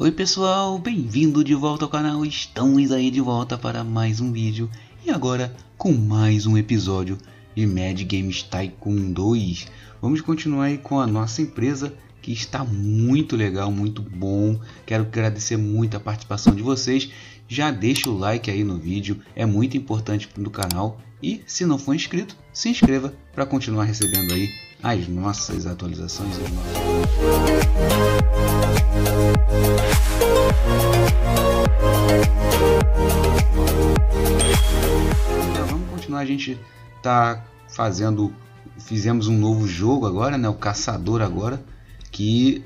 Oi pessoal, bem-vindo de volta ao canal, estamos aí de volta para mais um vídeo e agora com mais um episódio de Mad Games Tycoon 2. Vamos continuar aí com a nossa empresa que está muito legal, muito bom. Quero agradecer muito a participação de vocês, já deixa o like aí no vídeo, é muito importante para o canal e se não for inscrito, se inscreva para continuar recebendo aí as nossas atualizações. Então, vamos continuar, a gente tá fizemos um novo jogo agora, né? O Caçador Agora, que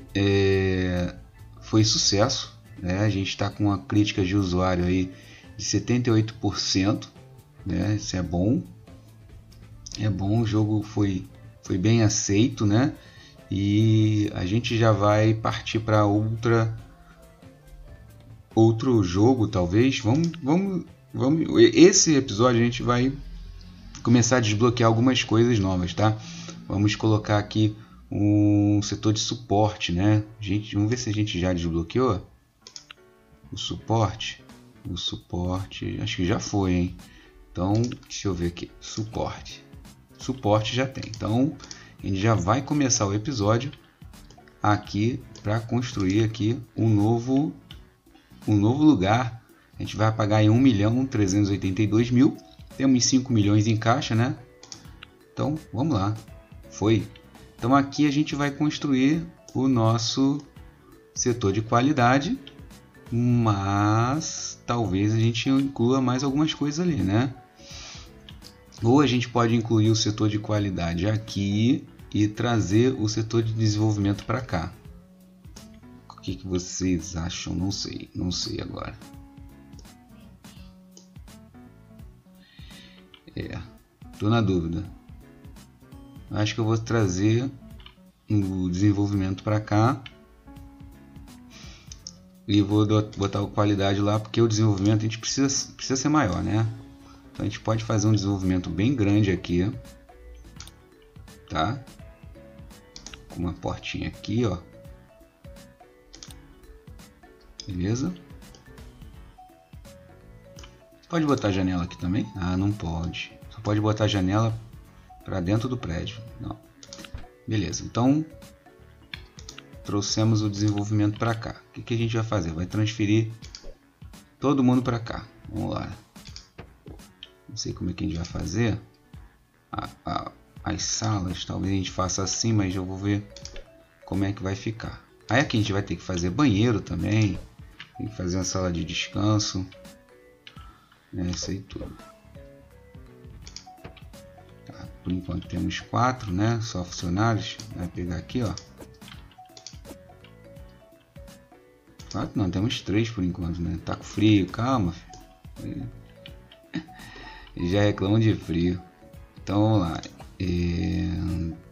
foi sucesso, né? A gente está com uma crítica de usuário aí de 78%, né? Isso é bom, o jogo foi bem aceito, né? E a gente já vai partir para outro jogo, talvez. Vamos esse episódio a gente vai começar a desbloquear algumas coisas novas, tá? Vamos colocar aqui um setor de suporte, né? Gente, vamos ver se a gente já desbloqueou o suporte. O suporte, acho que já foi, hein? Então, deixa eu ver aqui, suporte. Suporte já tem. Então, a gente já vai começar o episódio aqui para construir aqui um novo lugar. A gente vai pagar em 1.382.000. Temos 5 milhões em caixa, né? Então, vamos lá. Foi. Então, aqui a gente vai construir o nosso setor de qualidade, mas talvez a gente inclua mais algumas coisas ali, né? Ou a gente pode incluir o setor de qualidade aqui e trazer o setor de desenvolvimento para cá. O que que vocês acham? Não sei agora. Tô na dúvida. Acho que eu vou trazer o desenvolvimento para cá e vou botar a qualidade lá, porque o desenvolvimento a gente precisa ser maior, né? Então a gente pode fazer um desenvolvimento bem grande aqui, tá? Com uma portinha aqui, ó. Beleza? Pode botar janela aqui também? Ah, não pode. Só pode botar janela para dentro do prédio. Não. Beleza, então trouxemos o desenvolvimento para cá. O que a gente vai fazer? Vai transferir todo mundo para cá. Vamos lá. Não sei como é que a gente vai fazer as salas, talvez a gente faça assim, mas eu vou ver como é que vai ficar. Aí aqui a gente vai ter que fazer banheiro também, tem que fazer uma sala de descanso, né? Isso aí tudo. Tá, por enquanto temos 4, né? Só funcionários. Vai pegar aqui, ó. 4 não, temos 3 por enquanto, né? Tá com frio, calma, filho. Já reclamam de frio. Então vamos lá.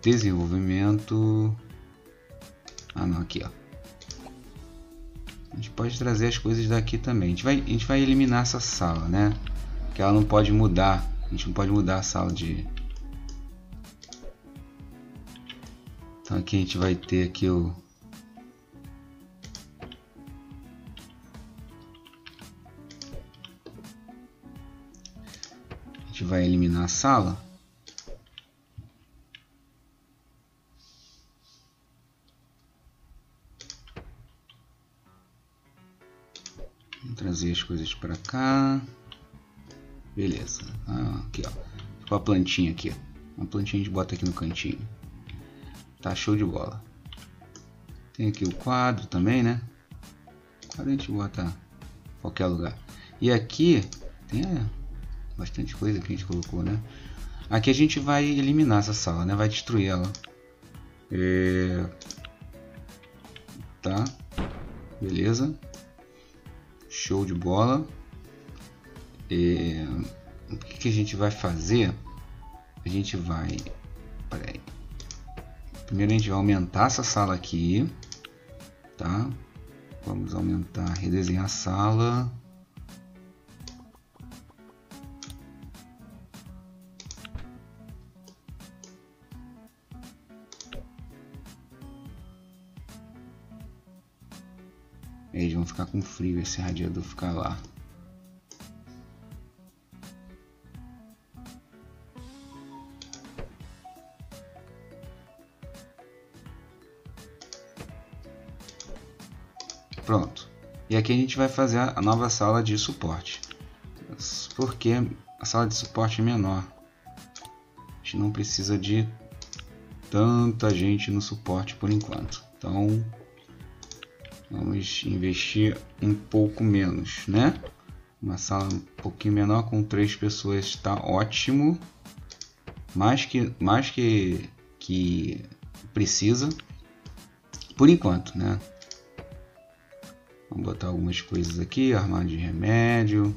Desenvolvimento. Ah não, aqui ó. A gente pode trazer as coisas daqui também. A gente vai eliminar essa sala, né? Que ela não pode mudar. A gente não pode mudar a sala de. Então aqui a gente vai ter aqui o. Vai eliminar a sala. Vou trazer as coisas para cá. Beleza. Ah, aqui ó. Com a plantinha aqui. Uma plantinha a gente bota aqui no cantinho. Tá show de bola. Tem aqui o quadro também, né? O quadro a gente bota em qualquer lugar. E aqui tem bastante coisa que a gente colocou, né? Aqui a gente vai eliminar essa sala, né? Vai destruir ela. Tá. Beleza. Show de bola. O que que a gente vai fazer? A gente vai... Peraí. Primeiro a gente vai aumentar essa sala aqui. Tá? Vamos aumentar, redesenhar a sala. Eles vão ficar com frio, esse radiador ficar lá. Pronto. E aqui a gente vai fazer a nova sala de suporte, porque a sala de suporte é menor. A gente não precisa de tanta gente no suporte por enquanto. Então vamos investir um pouco menos, né? Uma sala um pouquinho menor com 3 pessoas está ótimo, mais que precisa por enquanto, né? Vamos botar algumas coisas aqui, armário de remédio,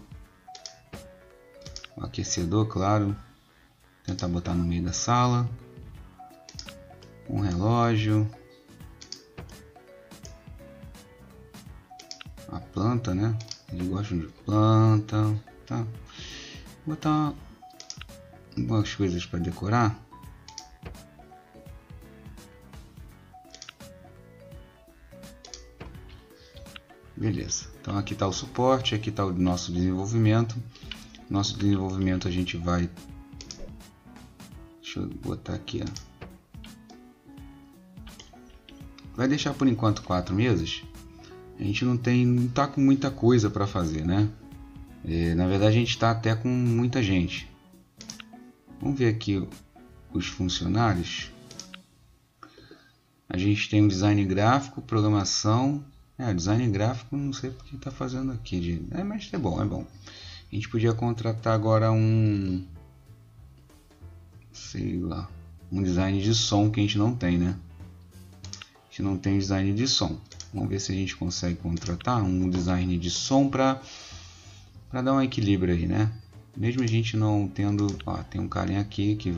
o aquecedor, claro. Tentar botar no meio da sala, um relógio, a planta, né? Eles gostam de planta, tá? Vou botar algumas coisas para decorar. Beleza, então aqui está o suporte, aqui está o nosso desenvolvimento. Nosso desenvolvimento a gente vai... Deixa eu botar aqui, ó. Vai deixar por enquanto 4 mesas. A gente não tá com muita coisa para fazer, né? Na verdade a gente está até com muita gente. Vamos ver aqui os funcionários. A gente tem um design gráfico, programação... design gráfico, não sei porque tá fazendo aqui, mas é bom, é bom. A gente podia contratar agora um... sei lá... um design de som que a gente não tem, né? A gente não tem design de som. Vamos ver se a gente consegue contratar um design de som pra dar um equilíbrio aí, né? Mesmo a gente não tendo... Ó, tem um carinha aqui que...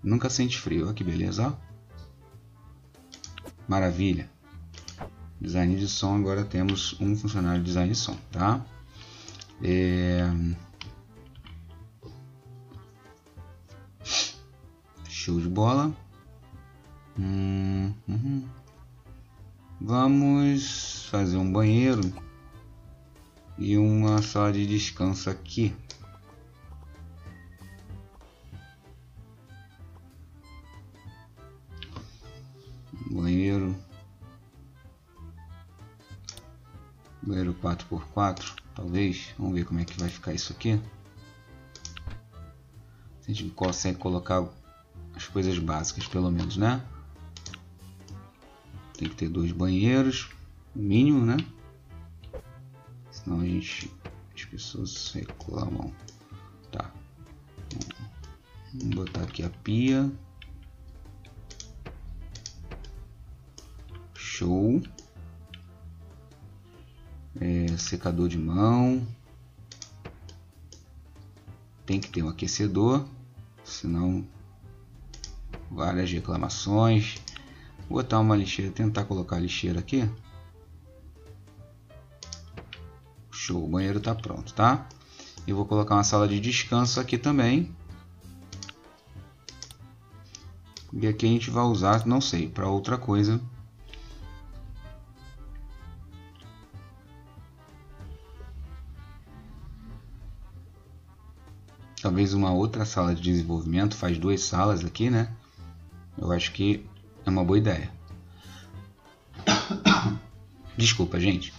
nunca sente frio, olha que beleza, ó. Maravilha! Design de som, agora temos um funcionário de design de som, tá? Show de bola. Vamos fazer um banheiro e uma sala de descanso aqui. Banheiro 4x4, talvez. Vamos ver como é que vai ficar isso aqui. A gente consegue colocar as coisas básicas, pelo menos, né? Tem que ter 2 banheiros, mínimo, né? Senão a gente... as pessoas reclamam. Tá. Vamos botar aqui a pia. Show. Secador de mão, tem que ter um aquecedor, senão várias reclamações. Vou botar uma lixeira, tentar colocar a lixeira aqui. Show, o banheiro está pronto, tá? Eu vou colocar uma sala de descanso aqui também. E aqui a gente vai usar, não sei, para outra coisa. Talvez uma outra sala de desenvolvimento, faz 2 salas aqui, né? Eu acho que é uma boa ideia. Desculpa, gente.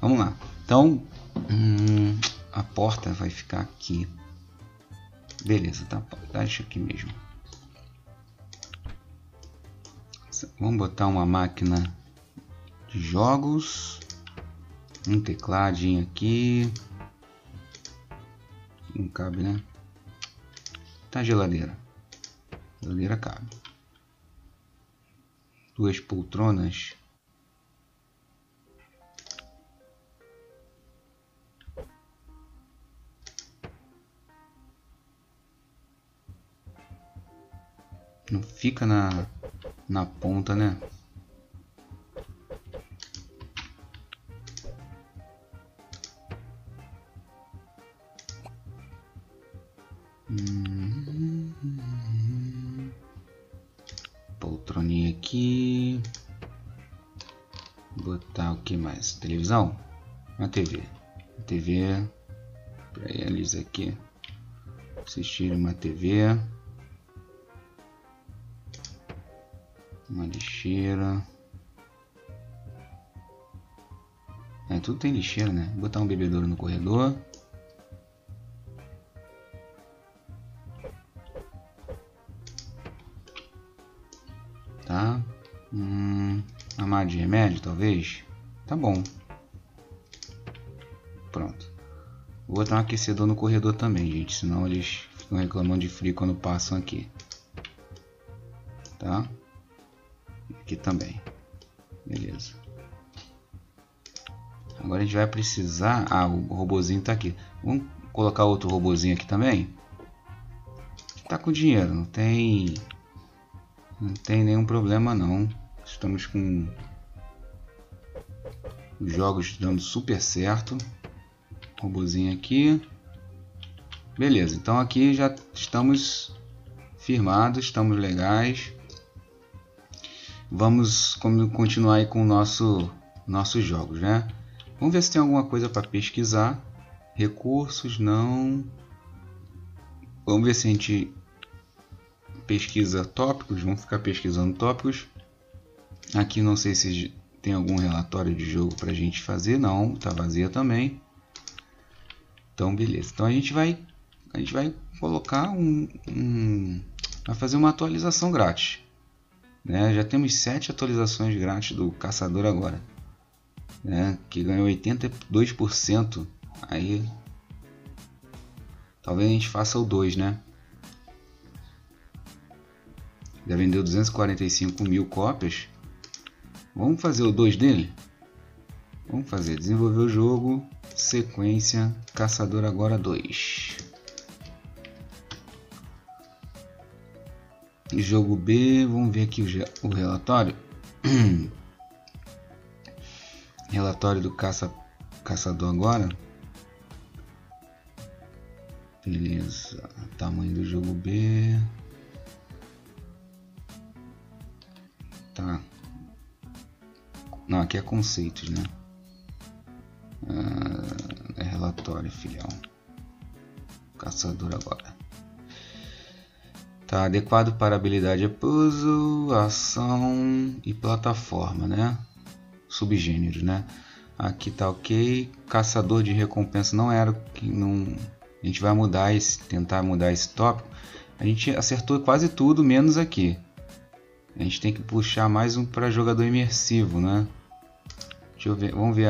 Vamos lá. Então, a porta vai ficar aqui. Beleza, tá? Deixa aqui mesmo. Vamos botar uma máquina de jogos. Um tecladinho aqui. Não cabe, né? Tá, geladeira. Geladeira cabe. 2 poltronas. Não fica na ponta, né? Poltroninha aqui. botar o que mais? Televisão? A TV. A TV para eles aqui assistir uma TV. Uma lixeira. É, tudo tem lixeira, né? Vou botar um bebedouro no corredor. Tá? Armário de remédio, talvez? Tá bom. Pronto. Vou botar um aquecedor no corredor também, gente. Senão eles ficam reclamando de frio quando passam aqui. Tá? Aqui também. Beleza. Agora a gente vai precisar... Ah, o robozinho tá aqui. Vamos colocar outro robozinho aqui também? Tá com dinheiro, não tem... Não tem nenhum problema não. Estamos com... Os jogos dando super certo. Robozinho aqui. Beleza, então aqui já estamos firmados, estamos legais. Vamos continuar aí com o nossos jogos, né? Vamos ver se tem alguma coisa para pesquisar. Recursos, não. Vamos ver se a gente pesquisa tópicos. Vamos ficar pesquisando tópicos. Aqui não sei se tem algum relatório de jogo para a gente fazer. Não, tá vazia também. Então, beleza. Então a gente vai colocar vai fazer uma atualização grátis, né? Já temos 7 atualizações grátis do Caçador Agora, né, que ganhou 82%. Aí talvez a gente faça o 2, né? Já vendeu 245.000 cópias. Vamos fazer o 2 dele? Vamos fazer. Desenvolver o jogo. Sequência Caçador Agora 2. Jogo B. Vamos ver aqui o relatório. Relatório do Caçador Agora. Beleza. Tamanho do jogo B. Tá. Não, aqui é conceitos, né? É relatório, filhão. Caçador Agora. Tá. Adequado para habilidade é puzzle, ação e plataforma, né? Subgêneros, né? Aqui tá ok. Caçador de recompensa não era que não. A gente vai mudar esse, tentar mudar esse tópico. A gente acertou quase tudo menos aqui. A gente tem que puxar mais um para jogador imersivo, né? Deixa eu ver, vamos ver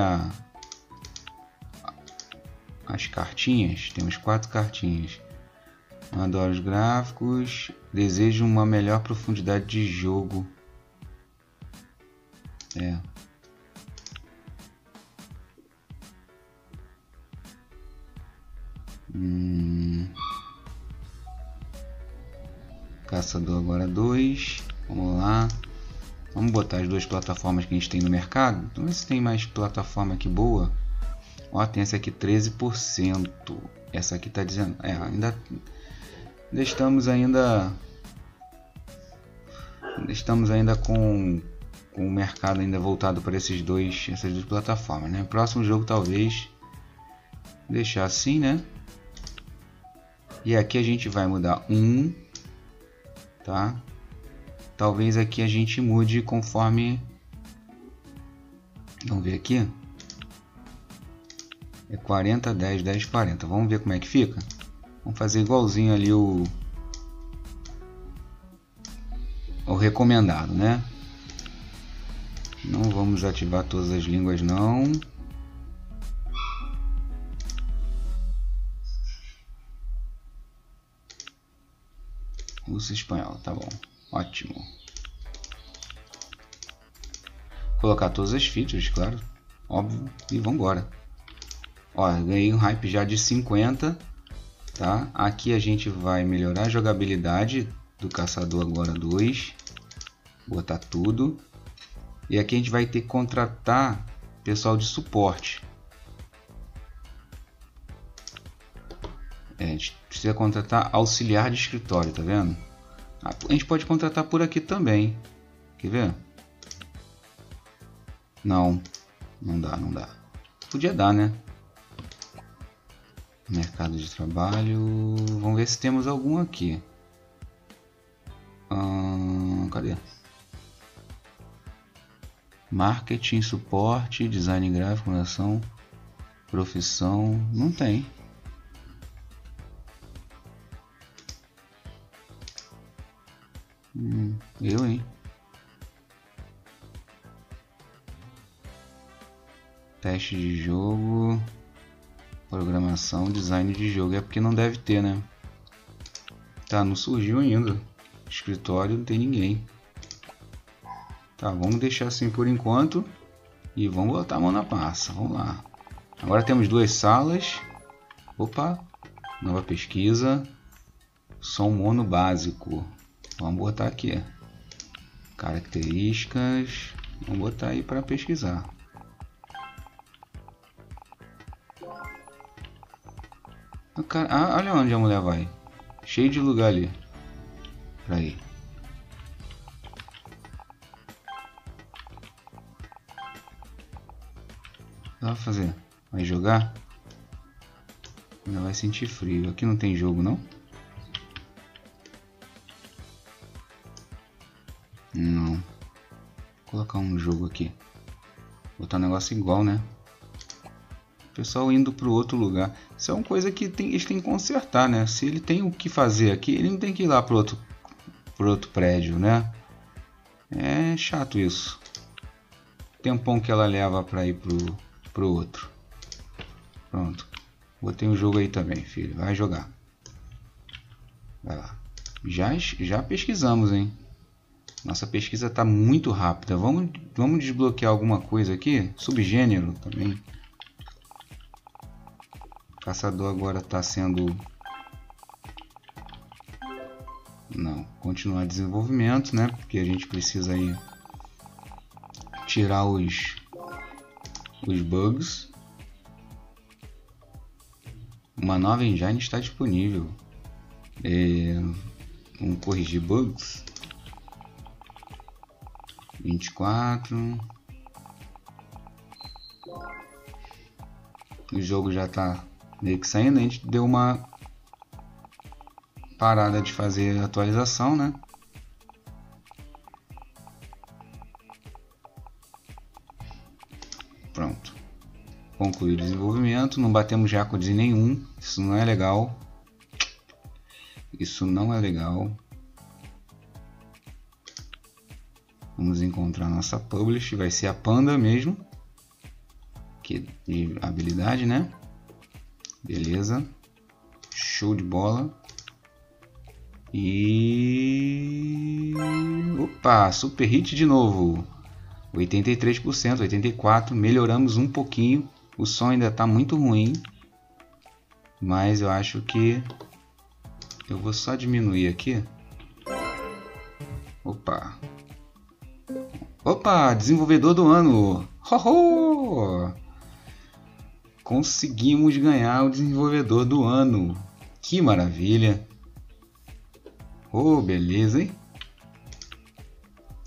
as cartinhas. Temos 4 cartinhas. Adoro os gráficos. Desejo uma melhor profundidade de jogo. É. Caçador Agora 2. Vamos lá. Vamos botar as 2 plataformas que a gente tem no mercado. Vamos ver se tem mais plataforma aqui boa. Ó, tem essa aqui 13%. Essa aqui tá dizendo... É, ainda estamos ainda... Estamos ainda com o mercado ainda voltado para essas 2 plataformas, né? Próximo jogo talvez... Deixar assim, né? E aqui a gente vai mudar 1, tá? Talvez aqui a gente mude conforme... Vamos ver aqui. É 40, 10, 10, 40. Vamos ver como é que fica. Vamos fazer igualzinho ali o recomendado, né? Não vamos ativar todas as línguas, não. Russo e espanhol, tá bom. Ótimo. Colocar todas as features, claro. Óbvio. E vambora. Ó, ganhei um hype já de 50. Tá? Aqui a gente vai melhorar a jogabilidade do Caçador Agora 2. Botar tudo. E aqui a gente vai ter que contratar pessoal de suporte. É, a gente precisa contratar auxiliar de escritório, tá vendo? A gente pode contratar por aqui também. Quer ver? Não, não dá, não dá. Podia dar, né? Mercado de trabalho. Vamos ver se temos algum aqui. Cadê? Marketing, suporte, design gráfico, fundação, profissão. Não tem. Eu, hein? Teste de jogo, programação, design de jogo. É porque não deve ter, né? Tá, não surgiu ainda. Escritório, não tem ninguém. Tá, vamos deixar assim por enquanto. E vamos botar a mão na massa. Vamos lá. Agora temos duas salas. Opa! Nova pesquisa. Som mono básico. Vamos botar aqui. Características. Vamos botar aí para pesquisar. Ah, olha onde a mulher vai. Cheio de lugar ali. Pra ir. Dá pra fazer? Vai jogar? Ainda vai sentir frio. Aqui não tem jogo, não? Não. Vou colocar um jogo aqui. Botar um negócio igual, né? Pessoal indo para o outro lugar. Isso é uma coisa que eles têm que consertar, né? Se ele tem o que fazer aqui, ele não tem que ir lá para o outro prédio, né? É chato isso. Tempão que ela leva para ir para o outro. Pronto. Botei um jogo aí também, filho. Vai jogar. Vai lá. Já pesquisamos, hein? Nossa pesquisa está muito rápida. Vamos desbloquear alguma coisa aqui? Subgênero também. Caçador agora está sendo... Não, continuar desenvolvimento, né? Porque a gente precisa aí tirar os bugs. Uma nova engine está disponível. Vamos corrigir bugs. 24. O jogo já está... meio que saindo, a gente deu uma parada de fazer atualização, né? Pronto. Concluir o desenvolvimento. Não batemos recorde nenhum. Isso não é legal. Isso não é legal. Vamos encontrar nossa publish. Vai ser a Panda mesmo. Que de habilidade, né? Beleza, show de bola. E opa, super hit de novo. 83%, 84%, melhoramos um pouquinho. O som ainda está muito ruim, mas eu acho que eu vou só diminuir aqui. Opa, opa, desenvolvedor do ano. Ho, ho! Conseguimos ganhar o desenvolvedor do ano. Que maravilha. Oh, beleza, hein?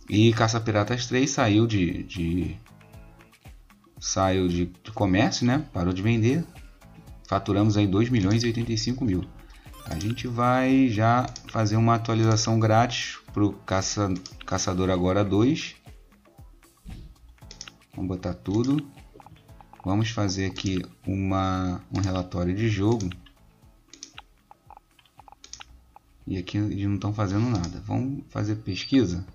E Caça Piratas 3 saiu de comércio, né? Parou de vender. Faturamos aí 2.085.000. A gente vai já fazer uma atualização grátis para o Caçador Agora 2. Vamos botar tudo. Vamos fazer aqui um relatório de jogo. E aqui eles não estão fazendo nada. Vamos fazer pesquisa.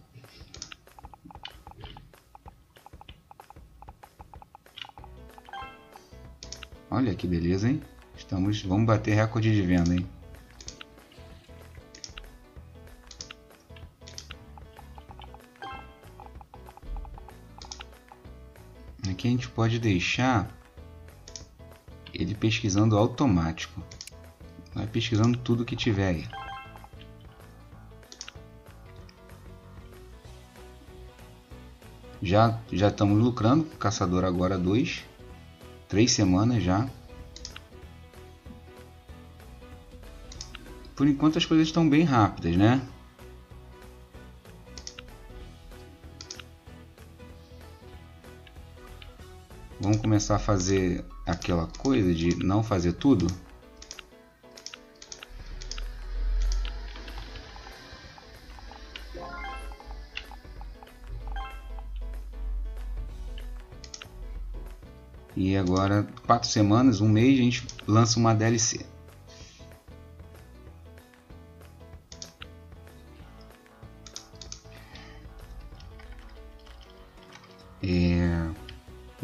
Olha que beleza, hein? Vamos bater recorde de venda, hein? Aqui a gente pode deixar ele pesquisando automático. Vai pesquisando tudo que tiver aí. Já estamos lucrando. Caçador Agora 2. 3 semanas já. Por enquanto as coisas estão bem rápidas, né? Vamos começar a fazer aquela coisa de não fazer tudo. E agora, 4 semanas, um mês, a gente lança uma DLC.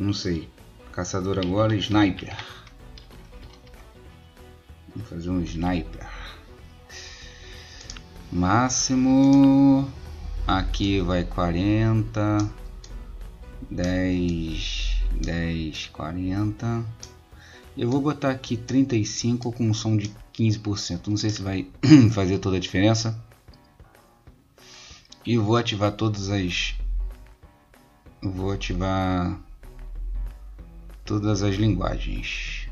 Não sei. Caçador Agora Sniper. Vou fazer um Sniper. Máximo. Aqui vai 40. 10, 40. Eu vou botar aqui 35 com um som de 15%. Não sei se vai fazer toda a diferença. E vou ativar todas as... Vou ativar todas as linguagens.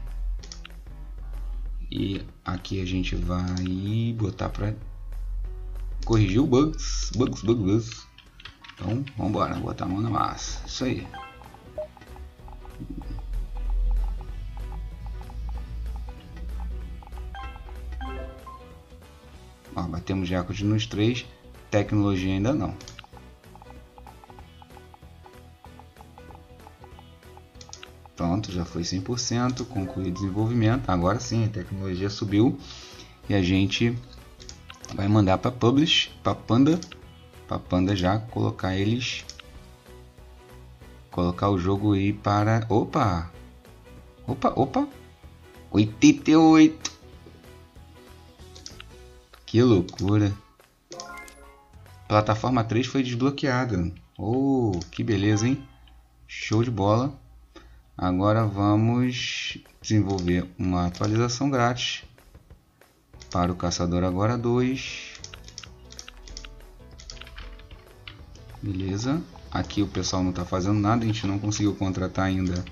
E aqui a gente vai botar para corrigir o bugs. Então vamos embora, botar a mão na massa. Isso aí. Ó, batemos recorde nos 3. Tecnologia ainda não. Pronto, já foi 100%, concluído o desenvolvimento. Agora sim, a tecnologia subiu e a gente vai mandar para Publish, para Panda já colocar eles, colocar o jogo aí para... Opa! 88! Que loucura! Plataforma 3 foi desbloqueada. Oh, que beleza, hein? Show de bola! Agora vamos desenvolver uma atualização grátis para o Caçador Agora 2. Beleza. Aqui o pessoal não está fazendo nada, a gente não conseguiu contratar ainda.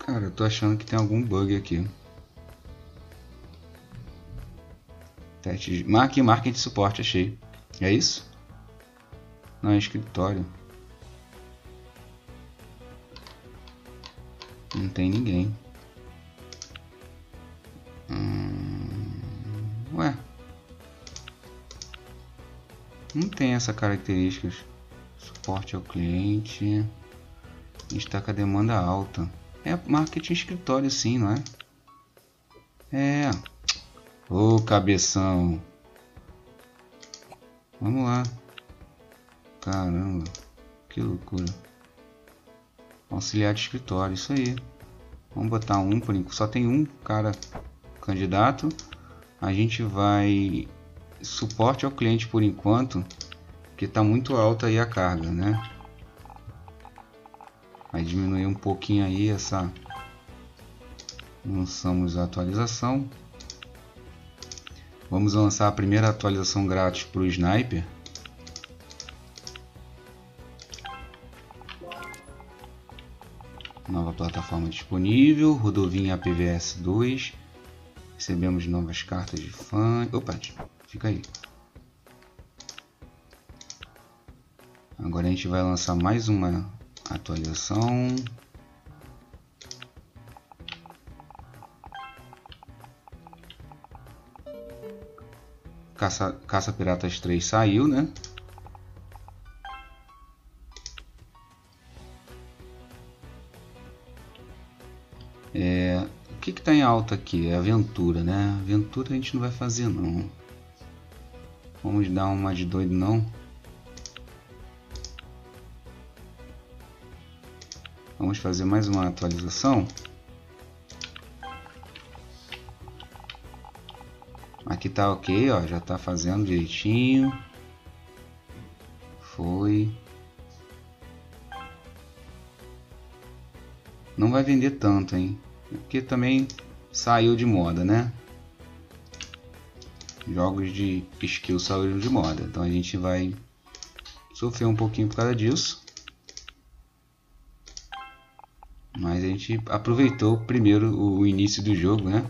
Cara, eu tô achando que tem algum bug aqui. Teste de... Marketing de suporte, achei. É isso? Não, é escritório. Não tem ninguém. Ué. Não tem essa característica. Suporte ao cliente. Está com a demanda alta. É marketing escritório sim, não é? É. Ô, cabeção. Vamos lá. Caramba, que loucura. Auxiliar de escritório, isso aí. Vamos botar um por enquanto. Só tem um cara candidato. A gente vai... Suporte ao cliente por enquanto. Porque está muito alta aí a carga, né? Vai diminuir um pouquinho aí essa... Lançamos a atualização. Vamos lançar a primeira atualização grátis para o Sniper. Nova plataforma disponível, Rodovinha APVS 2. Recebemos novas cartas de fã. Opa, fica aí. Agora a gente vai lançar mais uma atualização. Caça Piratas 3 saiu, né? O que está em alta aqui? É aventura, né? Aventura a gente não vai fazer não. Vamos dar uma de doido não. Vamos fazer mais uma atualização. Aqui tá ok, ó, já tá fazendo direitinho. Foi. Não vai vender tanto, hein? Porque também saiu de moda, né? Jogos de skill saíram de moda. Então a gente vai sofrer um pouquinho por causa disso. Mas a gente aproveitou primeiro o início do jogo, né?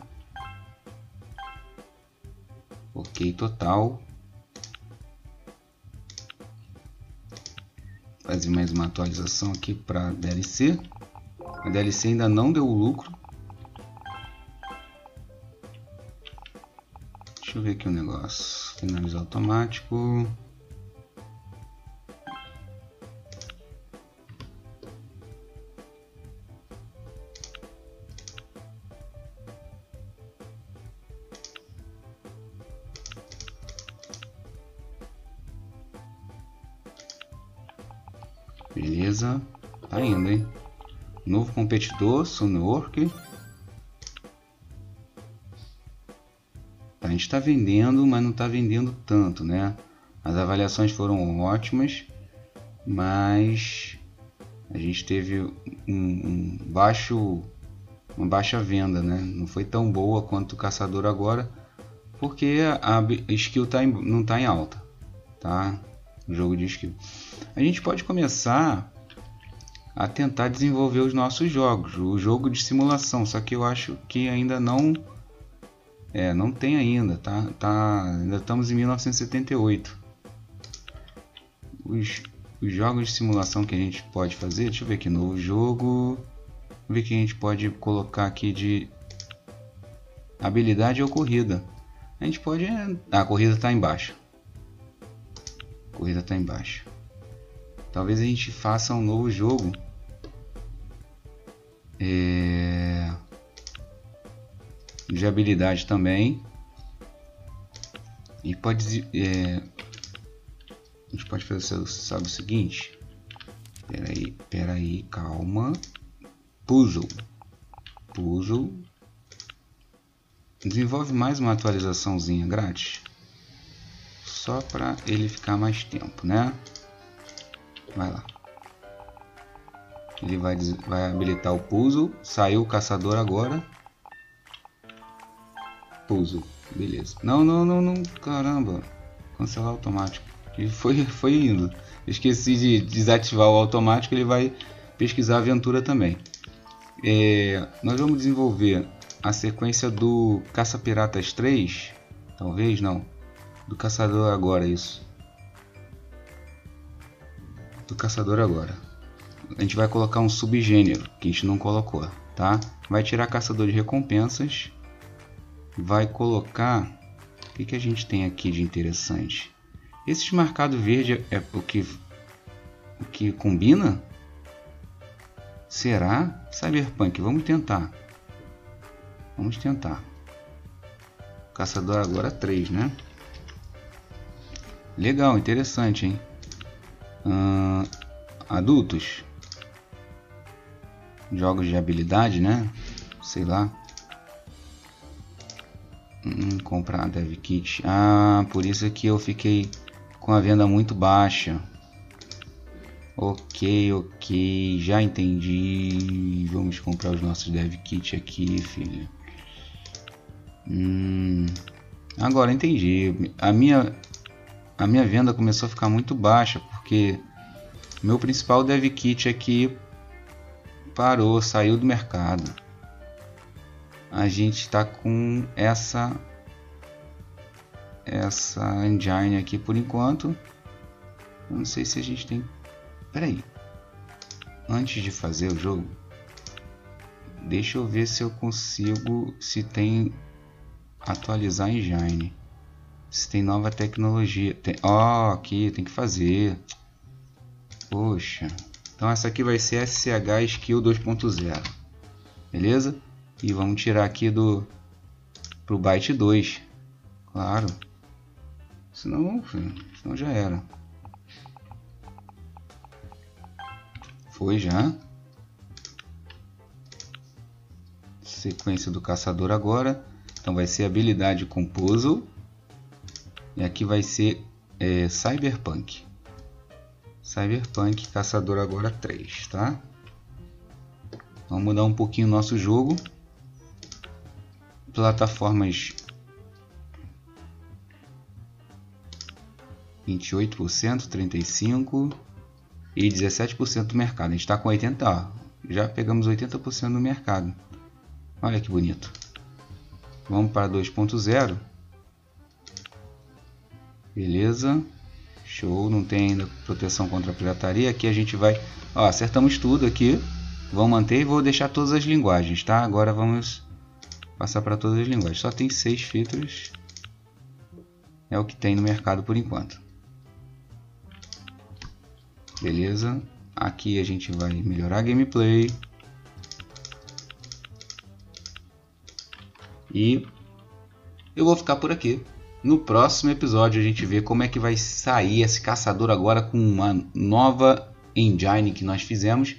Ok, total. fazer mais uma atualização aqui para DLC. A DLC ainda não deu lucro. Deixa eu ver aqui o negócio. Finalizar automático. Beleza, tá indo, hein? Novo competidor, Sunwork. A gente está vendendo, mas não está vendendo tanto, né? As avaliações foram ótimas, mas a gente teve uma baixa venda, né? Não foi tão boa quanto o Caçador Agora, porque a skill não está em alta, tá? Jogo de skill. A gente pode começar a tentar desenvolver os nossos jogos, o jogo de simulação, só que eu acho que ainda não tem ainda, ainda estamos em 1978. Os jogos de simulação que a gente pode fazer, deixa eu ver aqui, novo jogo, ver que a gente pode colocar aqui de habilidade ou corrida. A gente pode, a corrida está embaixo. Corrida está embaixo. Talvez a gente faça um novo jogo. De habilidade também. E pode. A gente pode fazer, sabe, o seguinte. Peraí, calma. Puzzle. Desenvolve mais uma atualizaçãozinha grátis. Só para ele ficar mais tempo, né? Vai lá. Ele vai habilitar o puzzle. Saiu o Caçador Agora. Puzzle. Beleza. Não. Caramba. Cancelar automático. E foi indo. Esqueci de desativar o automático. Ele vai pesquisar a aventura também. Nós vamos desenvolver a sequência do Caça Piratas 3. Talvez não. Do Caçador Agora, isso. Do Caçador Agora. A gente vai colocar um subgênero que a gente não colocou, tá? Vai tirar Caçador de Recompensas. Vai colocar... O que a gente tem aqui de interessante? Esses marcados verdes é o que combina? Será? Cyberpunk, vamos tentar. Vamos tentar. Caçador Agora 3, né? Legal, interessante, hein? Adultos. Jogos de habilidade, né? Sei lá. Comprar dev kit. Ah, por isso que eu fiquei com a venda muito baixa. Ok. Já entendi. Vamos comprar os nossos dev kit aqui, filho. Agora entendi. A minha venda começou a ficar muito baixa porque meu principal dev kit aqui parou, saiu do mercado. A gente está com essa engine aqui por enquanto. Eu não sei se a gente tem. Peraí, antes de fazer o jogo, deixa eu ver se eu consigo, se tem atualizar a engine. Se tem nova tecnologia. Aqui tem que fazer. Poxa. Então essa aqui vai ser SH Skill 2.0. Beleza? E vamos tirar aqui do Pro Byte 2. Claro. Senão já era. Foi já. Sequência do Caçador Agora. Então vai ser habilidade com puzzle. E aqui vai ser Cyberpunk Caçador Agora 3, tá? Vamos mudar um pouquinho o nosso jogo. Plataformas 28%, 35% e 17% do mercado. A gente está com 80%, ó, já pegamos 80% do mercado. Olha que bonito. Vamos para 2.0. Beleza, Show, não tem ainda proteção contra a pirataria. Aqui a gente vai, ó, acertamos tudo aqui. Vou manter e vou deixar todas as linguagens, tá? Agora vamos passar para todas as linguagens. Só tem 6 filtros. É o que tem no mercado por enquanto. Beleza. Aqui a gente vai melhorar a gameplay. E eu vou ficar por aqui. No próximo episódio a gente vê como é que vai sair esse caçador agora com uma nova engine que nós fizemos.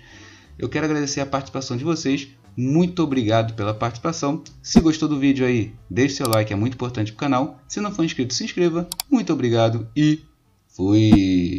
Eu quero agradecer a participação de vocês. Muito obrigado pela participação. Se gostou do vídeo aí, deixe seu like, é muito importante para o canal. Se não for inscrito, se inscreva. Muito obrigado e fui!